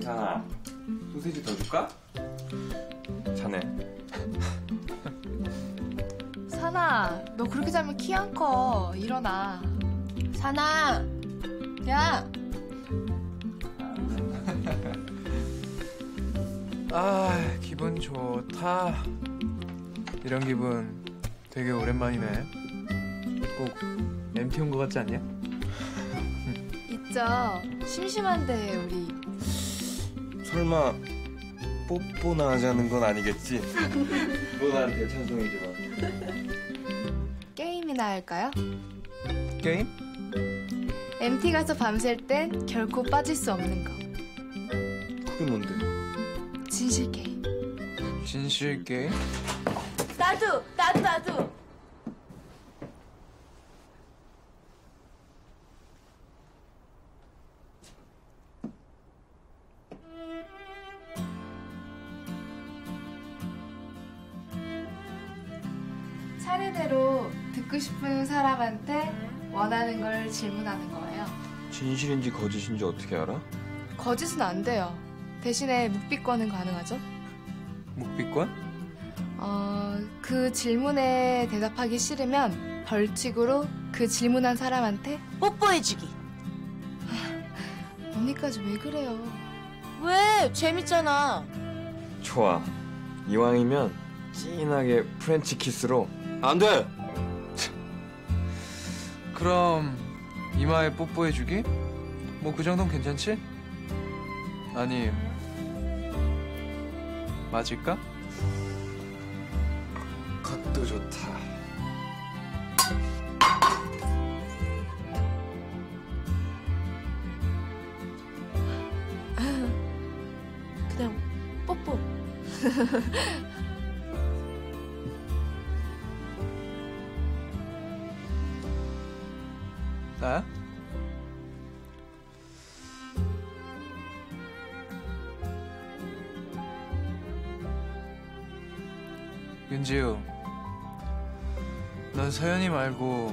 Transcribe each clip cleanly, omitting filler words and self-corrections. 경산아, 소세지 더 줄까? 자네. 산아, 너 그렇게 자면 키 안 커. 일어나. 산아, 야. 아, 기분 좋다. 이런 기분 되게 오랜만이네. 꼭 MT 온 것 같지 않냐? 있죠. 심심한데 우리. 설마 뽀뽀나 하자는 건 아니겠지? 너 나한테 찬성이지 마. 게임이나 할까요? 게임? MT 가서 밤샐 땐 결코 빠질 수 없는 거. 그게 뭔데? 진실 게임. 진실 게임? 나도. 차례대로 듣고 싶은 사람한테 원하는 걸 질문하는 거예요. 진실인지 거짓인지 어떻게 알아? 거짓은 안 돼요. 대신에 묵비권은 가능하죠? 묵비권? 그 질문에 대답하기 싫으면 벌칙으로 그 질문한 사람한테 뽀뽀해주기. 언니까지 왜 그래요? 왜? 재밌잖아. 좋아. 이왕이면 찐하게 프렌치 키스로. 안 돼! 그럼 이마에 뽀뽀해주기? 뭐 그 정도는 괜찮지? 아니, 맞을까? 각도 좋다. 그냥 뽀뽀. 나야? 윤지우, 넌 서연이 말고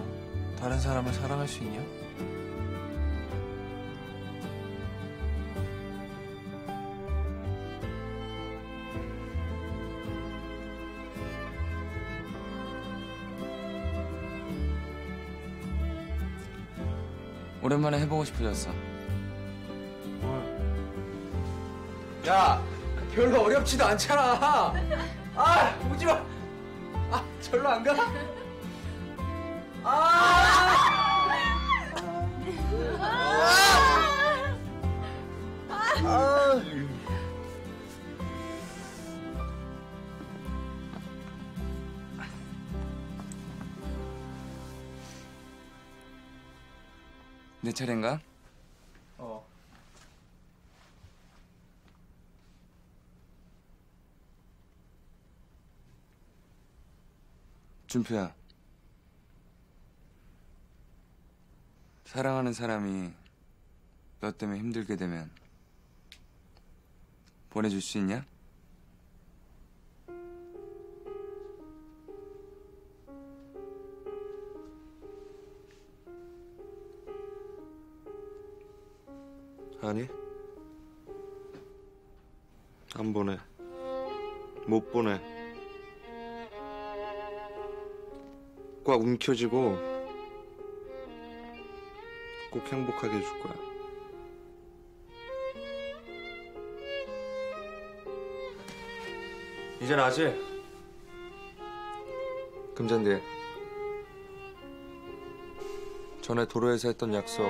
다른 사람을 사랑할 수 있냐? 오랜만에 해보고 싶어졌어. 뭘? 야, 별로 어렵지도 않잖아. 아, 오지마. 아, 절로 안 가? 아! 내 차례인가? 준표야, 사랑하는 사람이 너 때문에 힘들게 되면 보내줄 수 있냐? 아니, 안 보내. 못 보내. 꽉 움켜쥐고 꼭 행복하게 해줄 거야. 이제 나지? 금잔디, 전에 도로에서 했던 약속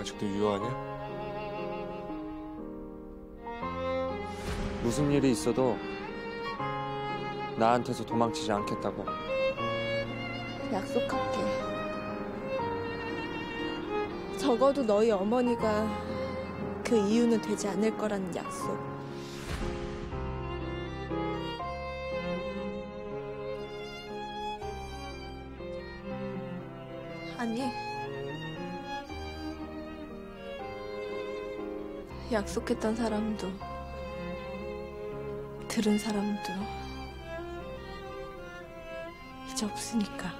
아직도 유효하냐? 무슨 일이 있어도 나한테서 도망치지 않겠다고. 약속할게. 적어도 너희 어머니가 그 이유는 되지 않을 거라는 약속. 아니, 약속했던 사람도 들은 사람도 없으니까.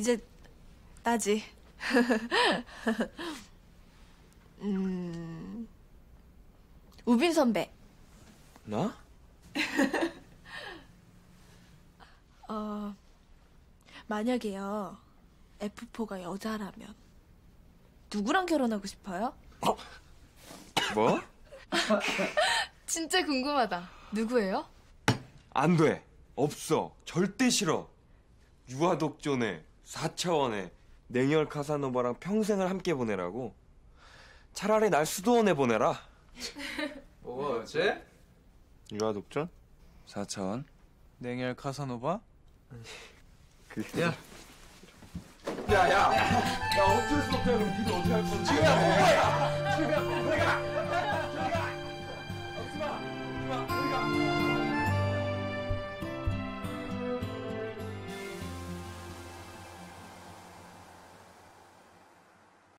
이제 따지. 우빈 선배. 나? 만약에요, F4가 여자라면 누구랑 결혼하고 싶어요? 어? 뭐? 진짜 궁금하다. 누구예요? 안 돼. 없어. 절대 싫어. 유아독존에 4차원에 냉혈 카사노바랑 평생을 함께 보내라고. 차라리 날 수도원에 보내라. 뭐가 어째? 유아독존? 4차원? 냉혈 카사노바? 야! 야! 야! 어쩔 수 없잖아.